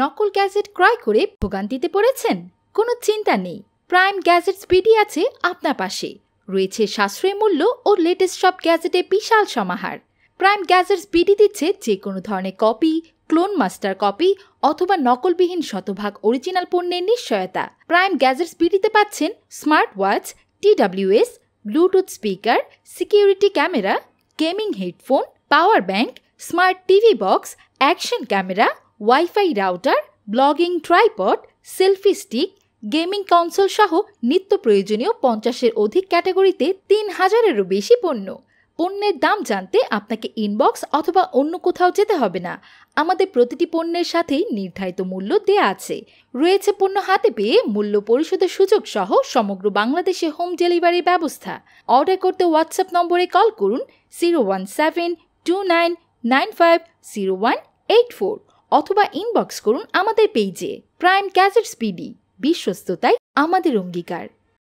নকল গ্যাজেট ক্রয় করে ভোগান্তিতে পড়েছেন? কোনো চিন্তা নেই, প্রাইম গ্যাজেটস বিডি আছে আপনার পাশে। রয়েছে সাশ্রয়ী মূল্য ও লেটেস্ট সব গ্যাজেটে বিশাল সমাহার। প্রাইম গ্যাজেটস বিডি দিচ্ছে যে কোনো ধরনের কপি, ক্লোন মাস্টার কপি অথবা নকলবিহীন শতভাগ অরিজিনাল পণ্যের নিশ্চয়তা। প্রাইম গ্যাজেটস বিডিতে পাচ্ছেন smart watch, TWS, bluetooth speaker, security camera, gaming headphone, power bank, smart TV box, action camera, wifi router, blogging tripod, selfie stick, gaming console সহ নিত্য প্রয়োজনীয় 50-এর অধিক ক্যাটাগরিতে 3000-এরও বেশি পণ্য। পণ্যের দাম জানতে আপনাকে ইনবক্স অথবা অন্য কোথাও যেতে হবে না, আমাদের প্রতিটি পণ্যের সাথেই নির্ধারিত মূল্য দেয়া আছে। রয়েছে পণ্য হাতে পেয়ে মূল্য পরিশোধের সুযোগ সহ সমগ্র বাংলাদেশে হোম ডেলিভারির ব্যবস্থা। অর্ডার করতে হোয়াটসঅ্যাপ নম্বরে কল করুন 01729950184 অথবা ইনবক্স করুন আমাদের পেজে। প্রাইম গ্যাজেটস বিডি, বিশ্বস্ততাই আমাদের অঙ্গীকার।